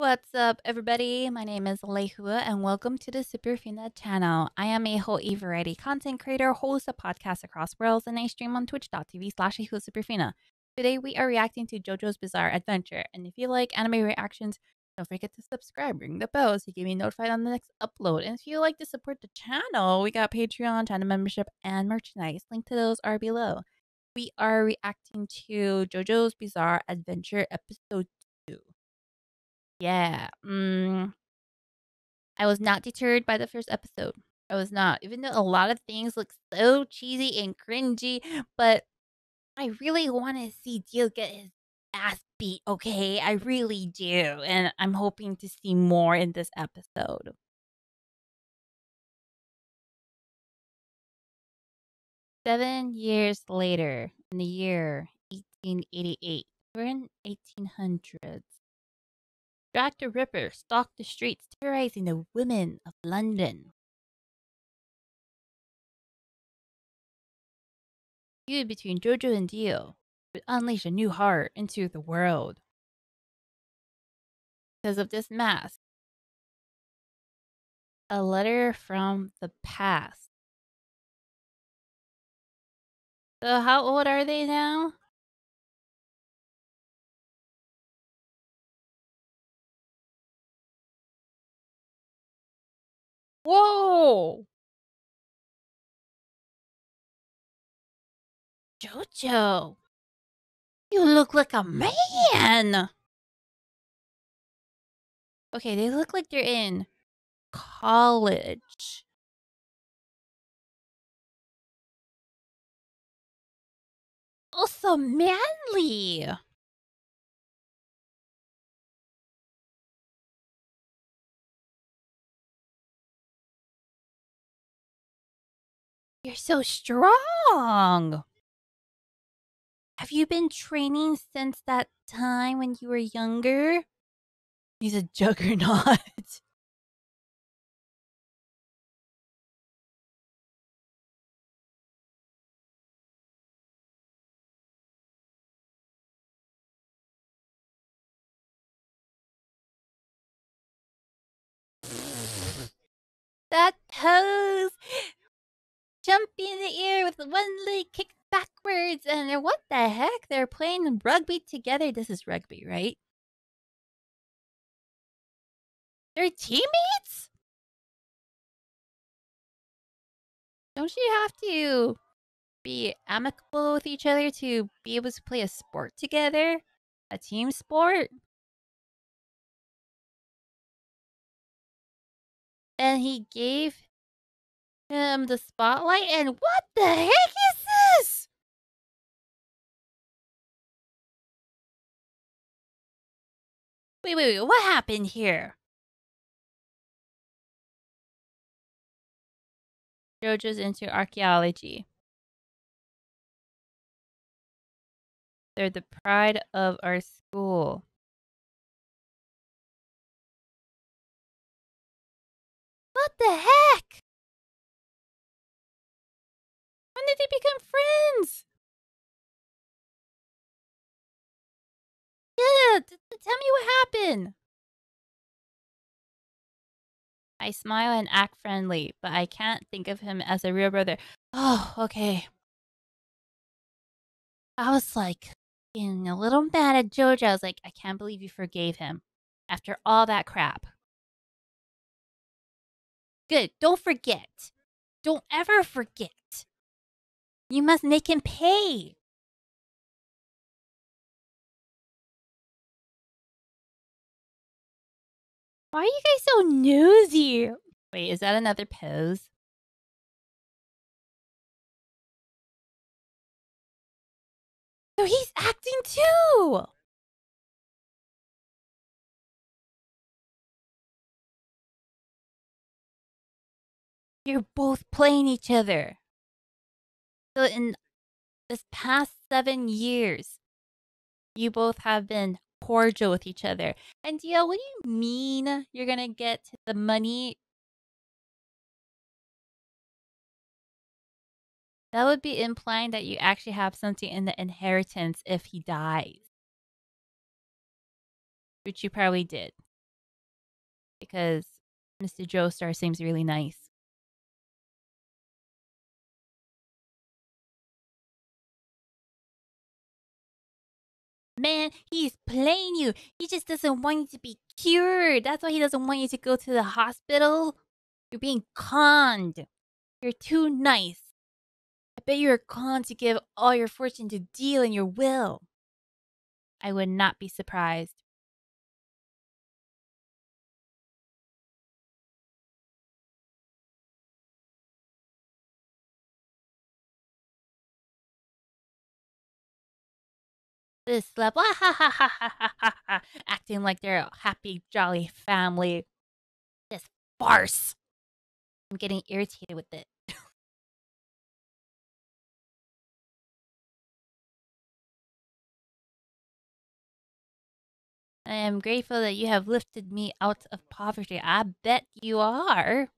What's up, everybody? My name is Lehua, and welcome to the Superfina channel. I am a Hawaii variety content creator, host a podcast across worlds, and I stream on twitch.tv/Superfina. Today, we are reacting to JoJo's Bizarre Adventure, and if you like anime reactions, don't forget to subscribe, ring the bell so you can be notified on the next upload. And if you like to support the channel, we got Patreon, channel membership, and merchandise. Link to those are below. We are reacting to JoJo's Bizarre Adventure Episode 2. Yeah, I was not deterred by the first episode. I was not, even though a lot of things look so cheesy and cringy, but I really want to see Dio get his ass beat, okay? I really do, and I'm hoping to see more in this episode. Seven years later, in the year 1888, we're in 1800s. Dr. Ripper stalked the streets, terrorizing the women of London. The feud between JoJo and Dio would unleash a new horror into the world. Because of this mask, a letter from the past. So how old are they now? Whoa! JoJo, you look like a man! Okay, they look like they're in college. Oh, so manly! You're so strong. Have you been training since that time when you were younger? He's a juggernaut. That pose. Jump in the air with one leg kicked backwards, and what the heck? They're playing rugby together. This is rugby, right? They're teammates? Don't you have to be amicable with each other to be able to play a sport together? A team sport? And he gave him the spotlight, and what the heck is this? Wait, what happened here? JoJo's into archaeology. They're the pride of our school. What the heck? When did they become friends? Yeah, tell me what happened. I smile and act friendly, but I can't think of him as a real brother. Oh, okay. I was like, getting a little mad at JoJo. I was like, I can't believe you forgave him after all that crap. Good. Don't forget. Don't ever forget. You must make him pay. Why are you guys so nosy? Wait, is that another pose? So he's acting too! You're both playing each other. So in this past 7 years, you both have been cordial with each other. And Dio, what do you mean you're going to get the money? That would be implying that you actually have something in the inheritance if he dies. Which you probably did. because Mr. Joestar seems really nice. Man, he's playing you. He just doesn't want you to be cured. That's why he doesn't want you to go to the hospital. You're being conned. You're too nice. I bet you're conned to give all your fortune to Dio and your will. I would not be surprised. This slap, acting like they're a happy, jolly family. This farce. I'm getting irritated with it. I am grateful that you have lifted me out of poverty. I bet you are.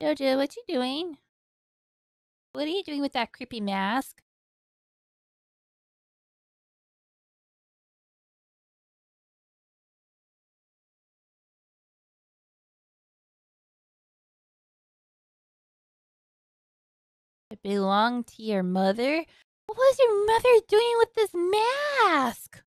JoJo, what you doing? What are you doing with that creepy mask? It belonged to your mother? What was your mother doing with this mask?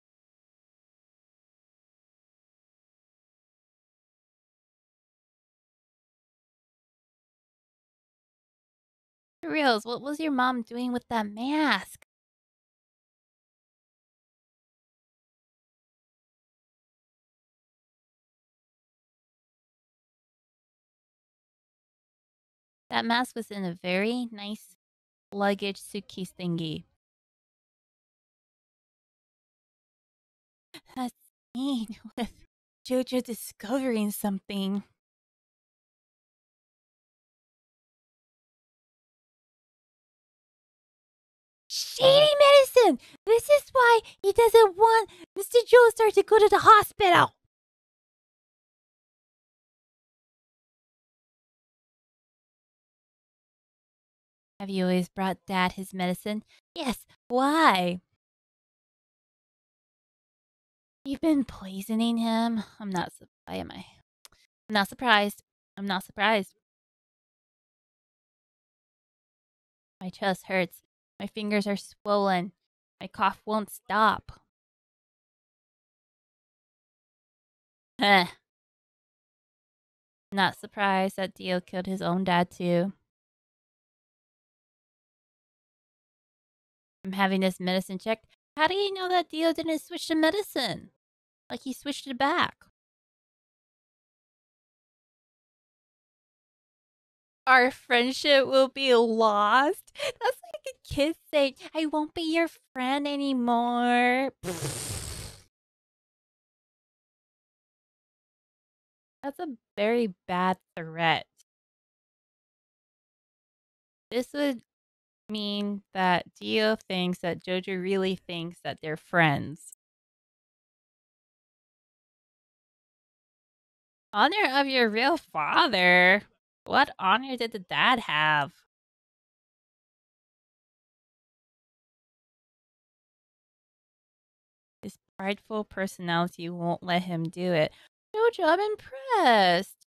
Reels, what was your mom doing with that mask? That mask was in a very nice luggage suitcase thingy. That's mean with JoJo discovering something. Shady medicine! This is why he doesn't want Mr. Joestar to go to the hospital! Have you always brought Dad his medicine? Yes, why? You've been poisoning him? I'm not surprised. Why am I? I'm not surprised. I'm not surprised. My chest hurts. My fingers are swollen. My cough won't stop. Huh. Not surprised that Dio killed his own dad too. I'm having this medicine checked. How do you know that Dio didn't switch the medicine? Like he switched it back. Our friendship will be lost. That's like a kid saying, I won't be your friend anymore. That's a very bad threat. This would mean that Dio thinks that JoJo really thinks that they're friends. Honor of your real father. What honor did the dad have? His prideful personality won't let him do it. JoJo, I'm impressed.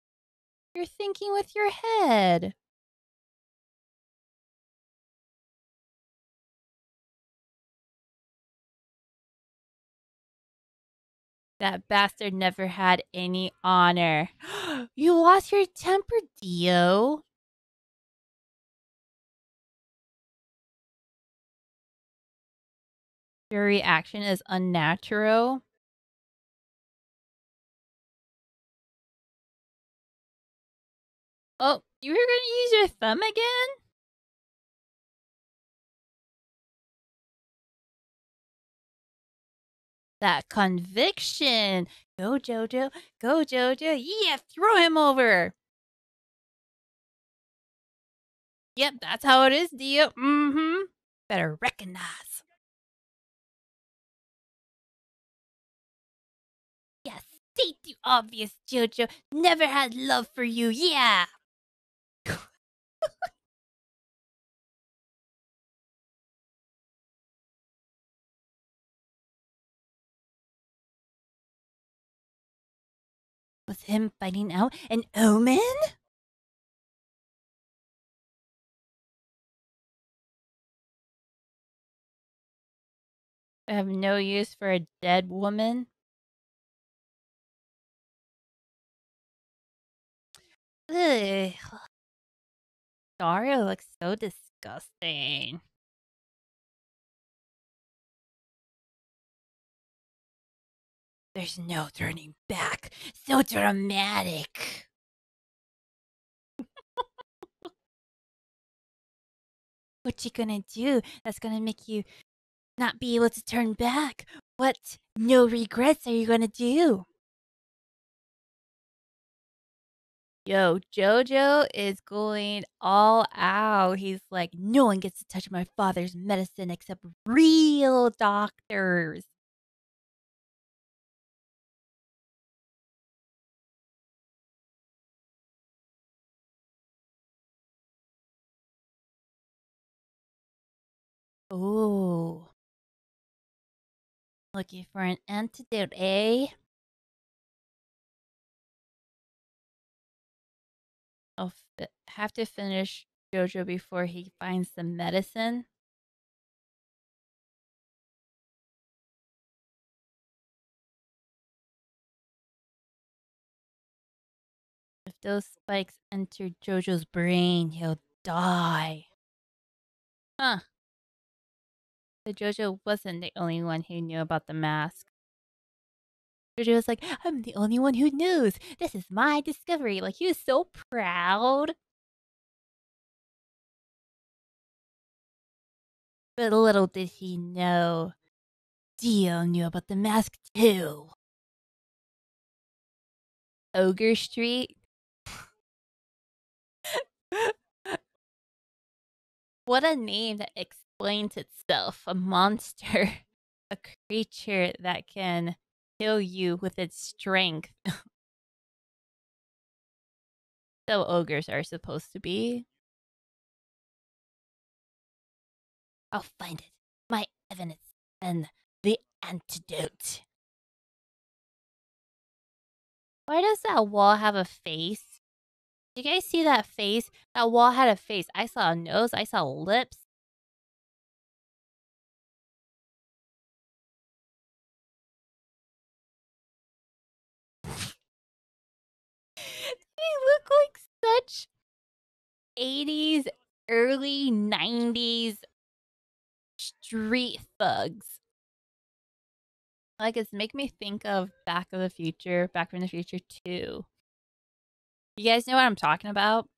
You're thinking with your head. That bastard never had any honor. You lost your temper, Dio. Your reaction is unnatural. Oh, you were going to use your thumb again? That conviction. Go, JoJo. Go, JoJo. Yeah, throw him over. Yep, that's how it is, Dio. Mm-hmm. Better recognize. Yes, state the obvious, JoJo. Never had love for you. Yeah. with him finding out an omen? I have no use for a dead woman. Ugh. Dario looks so disgusting. There's no turning back. So dramatic. What you gonna do that's gonna make you not be able to turn back? What no regrets are you gonna do? Yo, JoJo is going all out. He's like, no one gets to touch my father's medicine except real doctors. Oh, looking for an antidote, eh? I'll have to finish JoJo before he finds the medicine. If those spikes enter JoJo's brain, he'll die. Huh. But JoJo wasn't the only one who knew about the mask. JoJo was like, I'm the only one who knows. This is my discovery. Like, he was so proud. But little did he know, Dio knew about the mask too. Ogre Street? What a name that explains itself. A monster. A creature that can kill you with its strength. So ogres are supposed to be. I'll find it. My evidence and the antidote. Why does that wall have a face? You guys see that face? That wall had a face. I saw a nose. I saw lips. They look like such 80s, early 90s street thugs. Like, it's make me think of Back from the Future 2. You guys know what I'm talking about?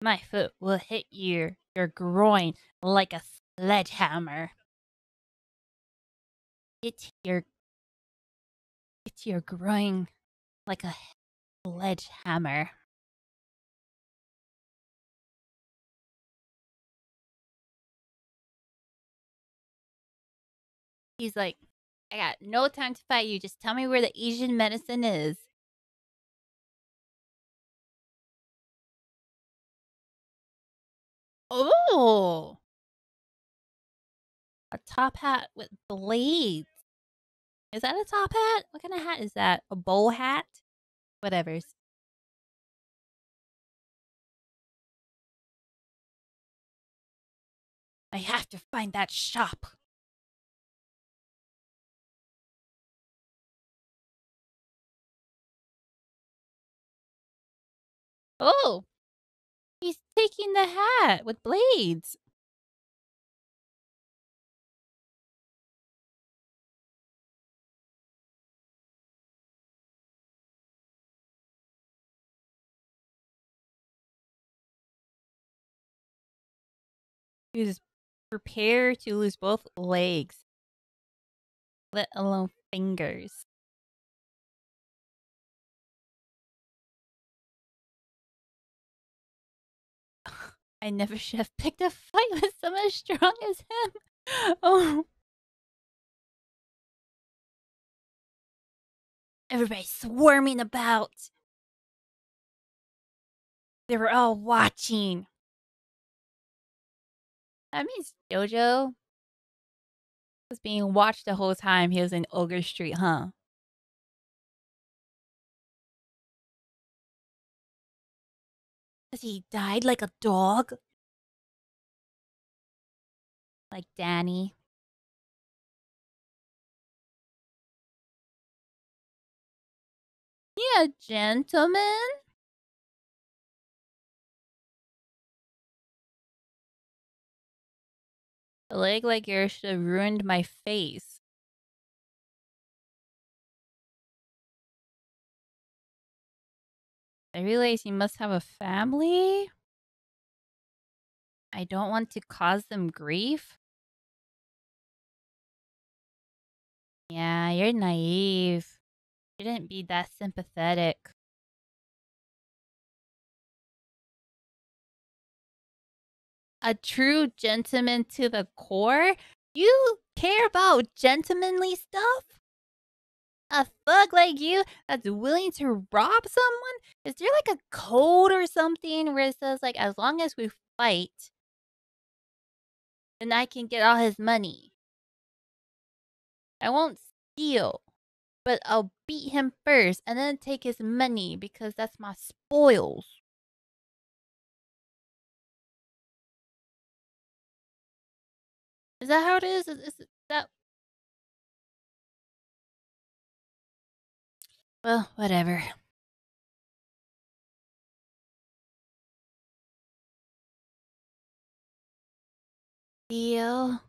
My foot will hit your groin like a sledgehammer. Hit your groin like a sledgehammer. He's like, I got no time to fight you. Just tell me where the Asian medicine is. Oh, a top hat with blades. Is that a top hat? What kind of hat is that? A bowl hat? Whatever's. I have to find that shop. Oh. He's taking the hat with blades. He's prepared to lose both legs, let alone fingers. I never should have picked a fight with someone as strong as him. Oh. Everybody's swarming about. They were all watching. I miss JoJo. He was being watched the whole time he was in Ogre Street, huh? Because he died like a dog? Like Danny. Yeah, gentlemen. A leg like yours should have ruined my face. I realize you must have a family. I don't want to cause them grief. Yeah, you're naive. You shouldn't be that sympathetic. A true gentleman to the core? You care about gentlemanly stuff? A thug like you that's willing to rob someone? Is there like a code or something where it says like, as long as we fight, then I can get all his money? I won't steal, but I'll beat him first and then take his money because that's my spoils. Is that how it is? Is that... Well, whatever. Dio.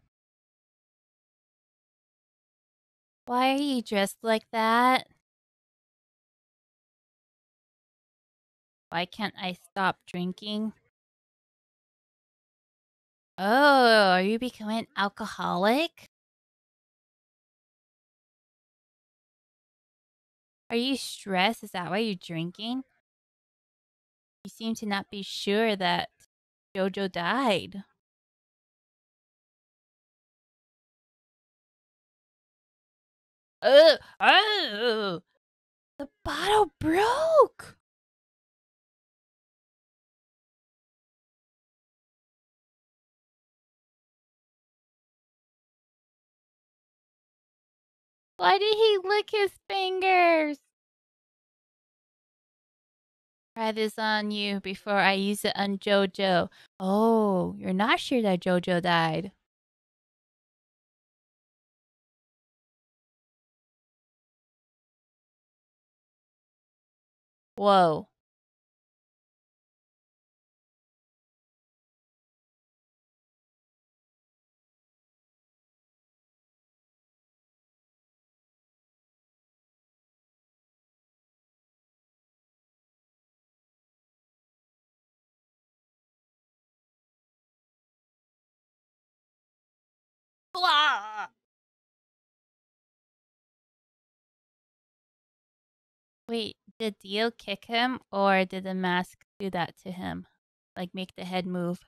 Why are you dressed like that? Why can't I stop drinking? Oh, are you becoming an alcoholic? Are you stressed? Is that why you're drinking? You seem to not be sure that JoJo died. Oh! The bottle broke! Why did he lick his fingers? Try this on you before I use it on JoJo. Oh, you're not sure that JoJo died. Whoa. Wait, did Dio kick him, or did the mask do that to him? Like, make the head move?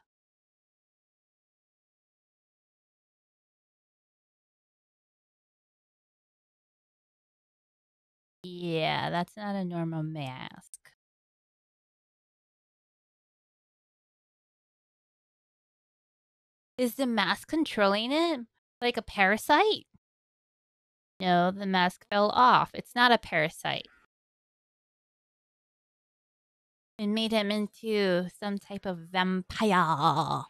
Yeah, that's not a normal mask. Is the mask controlling it? Like a parasite? No, the mask fell off. It's not a parasite. It made him into some type of vampire.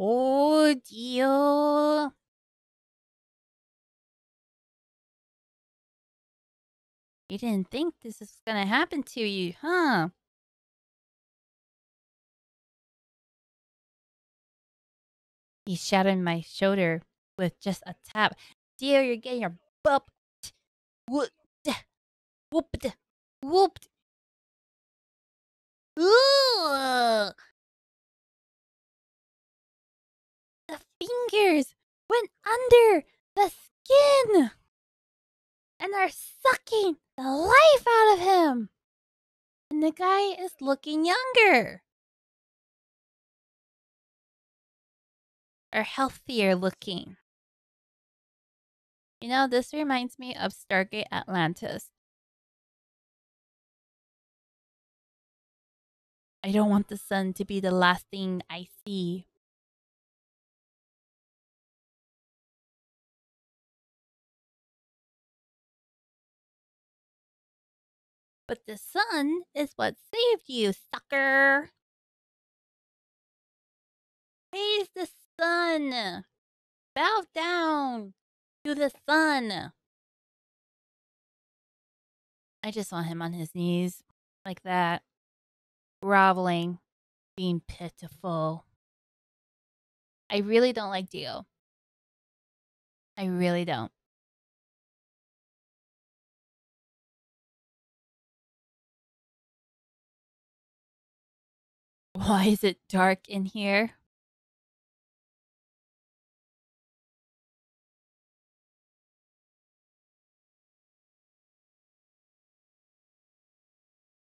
Oh, Dio. You didn't think this is gonna happen to you, huh? He shot on my shoulder with just a tap. Dio, you're getting your butt whooped. Ooh! The fingers went under the skin and are sucking the life out of him. And the guy is looking younger. Or healthier looking. You know, this reminds me of Stargate Atlantis. I don't want the sun to be the last thing I see. But the sun is what saved you, sucker. Praise the sun. Bow down to the sun. I just saw him on his knees like that, groveling, being pitiful. I really don't like Dio. I really don't. Why is it dark in here?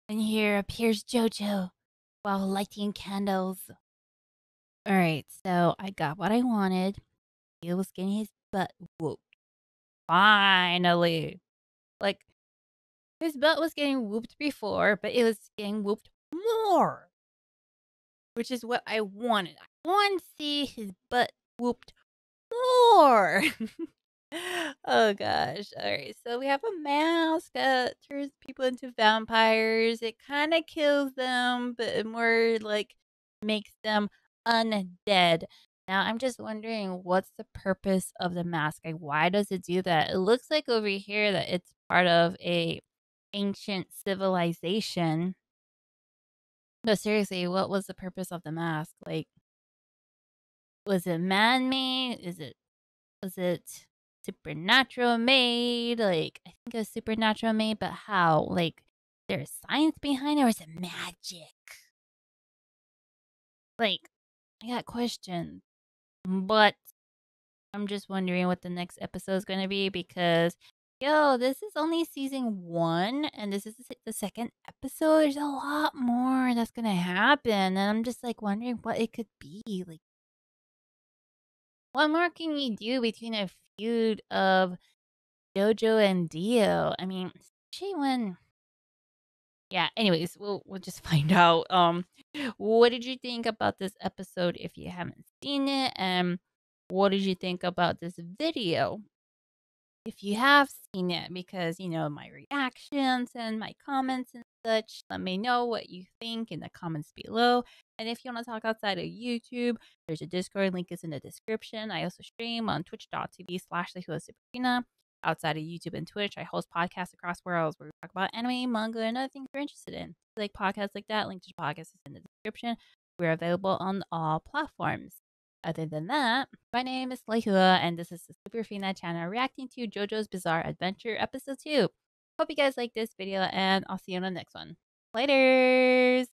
And here appears JoJo while lighting candles. Alright, so I got what I wanted. He was getting his butt whooped. Finally! Like, his butt was getting whooped before, but it was getting whooped more. Which is what I wanted. I want to see his butt whooped more! Oh gosh. Alright, so we have a mask that turns people into vampires. It kind of kills them, but it more like makes them undead. Now I'm just wondering, what's the purpose of the mask? Like, why does it do that? It looks like over here that it's part of an ancient civilization. But seriously, what was the purpose of the mask? Like, was it man-made? Was it supernatural made? Like, I think it was supernatural made, but how? Like, there's science behind it, or is it magic? Like, I got questions. But I'm just wondering what the next episode is going to be, because, yo, this is only season 1, and this is the second episode. There's a lot more that's going to happen, and I'm just, like, wondering what it could be. Like, what more can you do between a feud of JoJo and Dio? I mean, yeah, anyways, we'll just find out. What did you think about this episode if you haven't seen it? And what did you think about this video if you have seen it? Because, you know, my reactions and my comments and such, let me know what you think in the comments below. And if you want to talk outside of YouTube, there's a Discord, link is in the description. I also stream on twitch.tv/Superfina. Outside of YouTube and Twitch, I host podcasts across worlds where we talk about anime, manga, and other things you're interested in. Like podcasts like that, link to the podcast is in the description. We're available on all platforms. Other than that, my name is Lehua, and this is the Superfina channel reacting to JoJo's Bizarre Adventure Episode 2. Hope you guys like this video, and I'll see you on the next one. Laters!